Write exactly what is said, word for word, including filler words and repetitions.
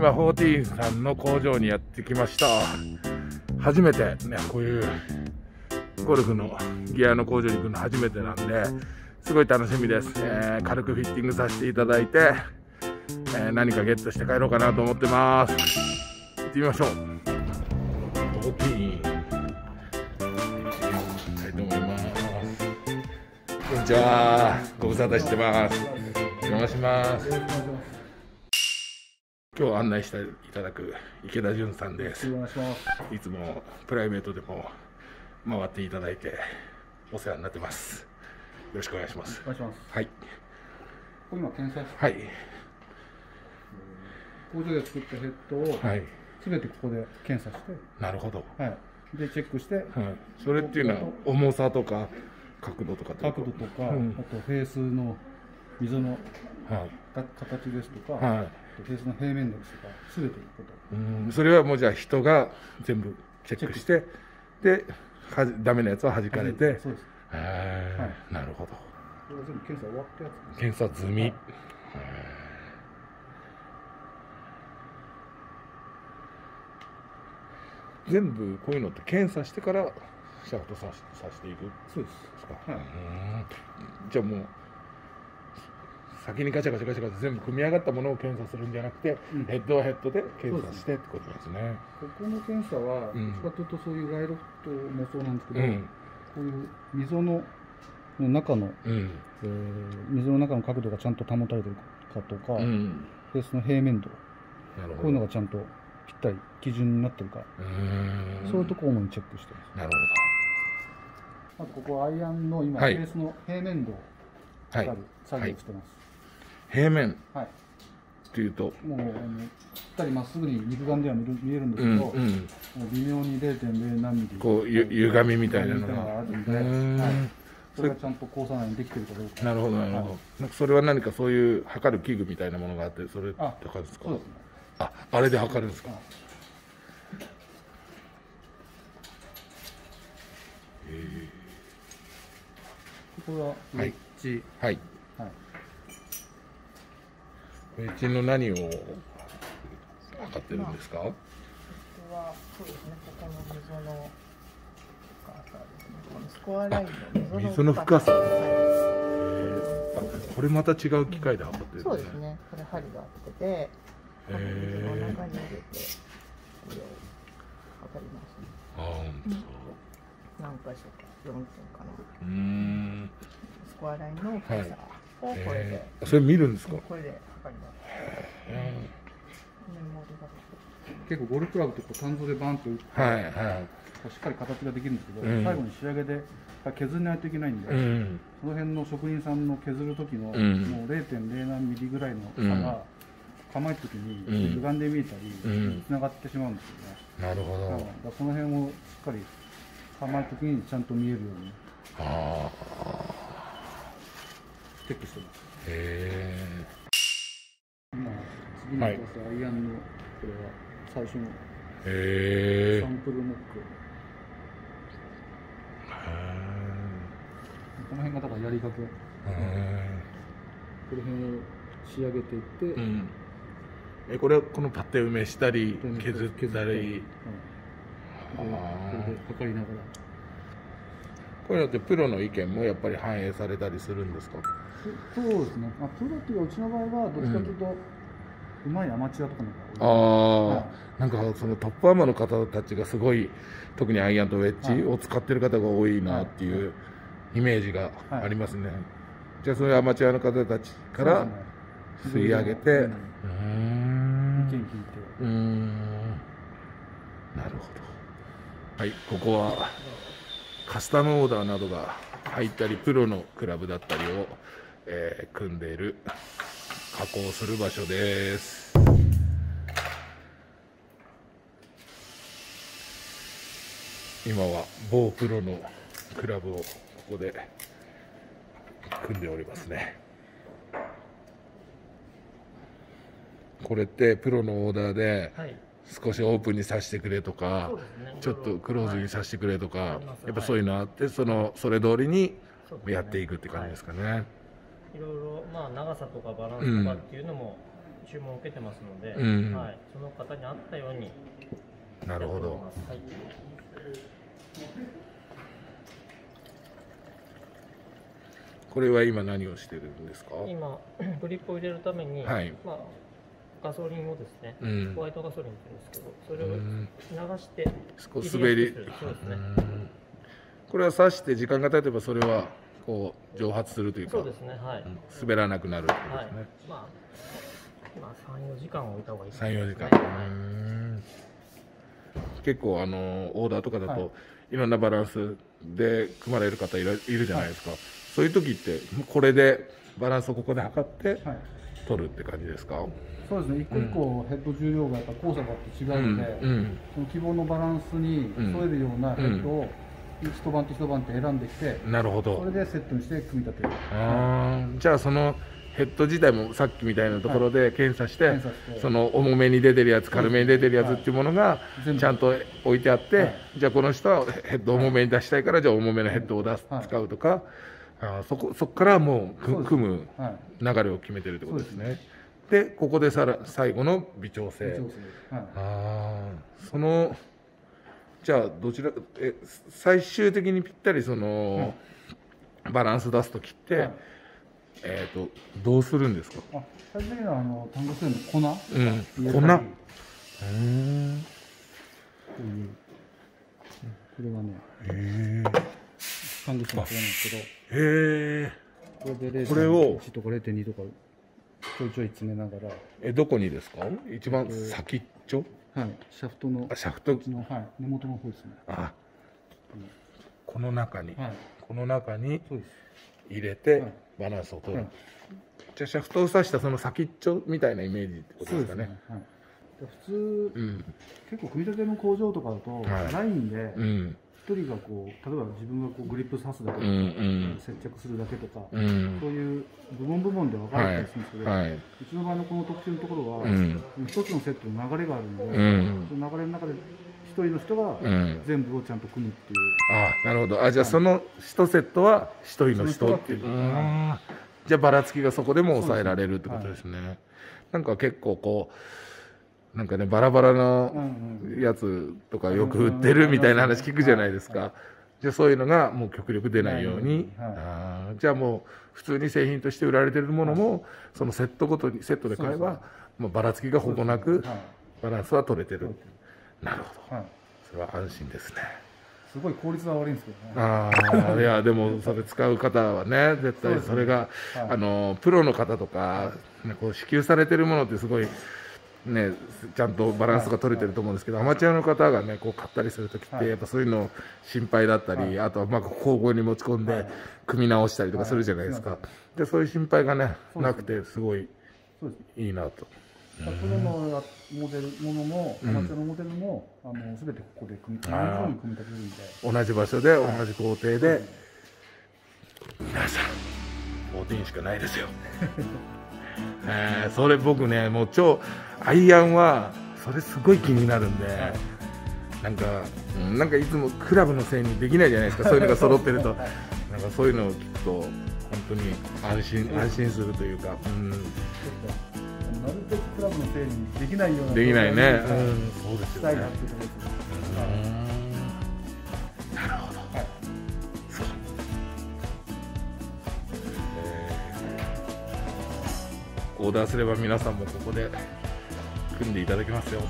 今フォーティーンさんの工場にやってきました。初めてね、こういうゴルフのギアの工場に来るの初めてなんですごい楽しみです。えー、軽くフィッティングさせていただいて、えー、何かゲットして帰ろうかなと思ってます。行ってみましょう。フォーティーン行きたいと思います。こんにちは、ご無沙汰してます。お邪魔します。今日案内していただく池田純さんです。いつもプライベートでも回っていただいてお世話になってます。よろしくお願いします。はい。今検査室。はい。工場で作ったヘッドをすべてここで検査して。なるほど。はい。でチェックして。はい。それっていうのは重さとか角度とか。角度とか、うん、あとフェースの溝の形ですとか。はい。フェースの平面ですとか、すべてのこと。うん、それはもうじゃあ人が全部チェックして、で、はじ、ダメなやつは弾かれて。そうです。へえ、なるほど。これは全部検査終わったやつです。検査済み。はい、へえ。全部こういうのって検査してからシャフトささしていく。そうですか。はい、じゃあもう。先にガチャガチャガチャガチャ全部組み上がったものを検査するんじゃなくて、うん、ヘッドはヘッドで検査してってことですね。ここの検査は、うん、使ってるとそういうガイロフトもそうなんですけど、うん、こういう溝の中の、うんえー、溝の中の角度がちゃんと保たれてるかとか、うん、フェースの平面度、こういうのがちゃんとぴったり基準になってるか、そういうところもチェックしてます。なるほど。あとここはアイアンの今、はい、フェースの平面度を測る作業をしてます。はいはい平面っていうと、もうぴったりまっすぐに肉眼では見えるんですけど、微妙に ゼロテンゼロ 何ミリこう歪みみたいなのがあるんで、それがちゃんと交差内にできてるかどうか。なるほどなるほど。それは何かそういう測る器具みたいなものがあって、それ測るんですか。あ、あれで測るんですか。これはウェッジ。はい。ウェッジの何を測ってるんですか。ここはそうですね。ここの溝の深さですね。このスコアラインの溝の深さ。これまた違う機械で測ってるんですね。そうですね。これ針があってて、溝の中に入れてこれを測りますね。ああ、本当。何箇所か、四点かな。うん。スコアラインの深さをこれで。それ見るんですか。これで。結構ゴルフクラブってこう単刀でバンと打って、はいはい、しっかり形ができるんですけど、うん、最後に仕上げで削らないといけないんで、うん、その辺の職人さんの削る時の、うん、もう ゼロテンゼロ 何ミリぐらいの差が構えた時に歪んで見えたりつながってしまうんですよね。なるほど。だからその辺をしっかり構えた時にちゃんと見えるようにチェックしてます。へえ。今アイアンのこれは最初のサンプルモック。この辺がだからやりかけ。この辺を仕上げていって、うん、えこれはこのパテ埋めしたり削ったり、これで測りながら。これだってプロの意見もやっぱり反映されたりするんですか。そうですね。まあプロといううちの場合はどっちかというと、うん。うまいアマチュアとかのああ、なんかそのトップアマの方たちがすごい特にアイアンとウェッジを使ってる方が多いなっていうイメージがありますね。じゃあそういうアマチュアの方たちから吸い上げて、うーん、意見聞いて、うーん、なるほど。はい、ここはカスタムオーダーなどが入ったりプロのクラブだったりを、えー、組んでいる。加工する場所です。今は某プロのクラブをここで組んでおりますね。これってプロのオーダーで少しオープンにさせてくれとか、ちょっとクローズにさせてくれとか、やっぱそういうのあってそのそれ通りにやっていくって感じですかね。いろいろまあ長さとかバランスとかっていうのも注文を受けてますので、うん、はい、その方に合ったように。なるほど。はい。これは今何をしてるんですか？今グリップを入れるために、はい、まあ、ガソリンをですね、うん、ホワイトガソリンって言うんですけど、それを流して少し滑り、そうですね。これは刺して時間が経てばそれはこう蒸発するというか、そうですね、はい、滑らなくなるってことですね。はい、まあ、今さん、よじかん置いた方がいいですね。さん、よじかん。はい。結構あのオーダーとかだと、はい、いろんなバランスで組まれる方いるじゃないですか。はい、そういう時ってこれでバランスをここで測って取るって感じですか？はい、そうですね。一個一個ヘッド重量がやっぱ高さがあって違うので、うんうん、その希望のバランスに添えるようなヘッドを一晩と一晩って選んできて、うんうん、なるほど。それでセットにして組み立てる。ああ、じゃあそのヘッド自体もさっきみたいなところで検査して、はい、その重めに出てるやつ、軽めに出てるやつっていうものがちゃんと置いてあって、はい、じゃあこの人はヘッド重めに出したいから、じゃあ重めのヘッドを出す、はい、使うとか。あ、そこそこからもう組む流れを決めてるってことですね。でここでさら最後の微調整。微調整、はい、ああ、そのじゃあどちらえ最終的にぴったりその、はい、バランス出す時って、はい、えっとどうするんですか？あ、最初にはあの単語するの粉。うん、粉。うん。これはね。ええ。単独なんですけど、へえ、これをいちとか れいてんに とかちょいちょい詰めながら、え、どこにですか？一番先っちょ？はい、シャフトの、シャフトの、はい、根元の方ですね。あ、この中に、この中に入れてバランスを取る。じゃあシャフトを刺したその先っちょみたいなイメージってことですかね。普通結構組み立ての工場とかだとラインで一人がこう、例えば自分がこうグリップ刺すだけとか、接着するだけとか、そういう部門部門で分かれたりするんですけど、うちの場合のこの特殊のところは、一つのセットの流れがあるので、その流れの中で一人の人が全部をちゃんと組むっていう。ああ、なるほど。あ、じゃあその一セットは一人の人っていう。じゃあばらつきがそこでも抑えられるってことですね。なんか結構こうなんかね、バラバラのやつとかよく売ってるみたいな話聞くじゃないですか。じゃあそういうのがもう極力出ないように。あ、じゃあもう普通に製品として売られてるものもそのセットごとにセットで買えばもうばらつきがほぼなくバランスは取れてる。なるほど。それは安心ですね。すごい効率は悪いんですけどね。ああ、いやでもそれ使う方はね、絶対それがあのプロの方とかこう支給されてるものってすごいね、ちゃんとバランスが取れてると思うんですけど、アマチュアの方がねこう買ったりするときってやっぱそういうの心配だったり、はい、あとはまあ工房に持ち込んで組み直したりとかするじゃないですか。でそういう心配がねなくてすごいいいなと。プロのモデルものもアマチュアのモデルも、うん、あの全てここで組み立てるんで、同じ場所で同じ工程で、はい、皆さんじゅうよんしかないですよ。えー、それ僕ねもう超アイアンはそれすごい気になるんで、なんか、うん、なんかいつもクラブのせいにできないじゃないですか。そういうのが揃ってるとなんかそういうのを聞くと本当に安心安心するというか、うん、なるべくクラブのせいにできないようなできないね、うん、そうですよね。なるほど。オーダーすれば皆さんもここで組んでいただきますよ。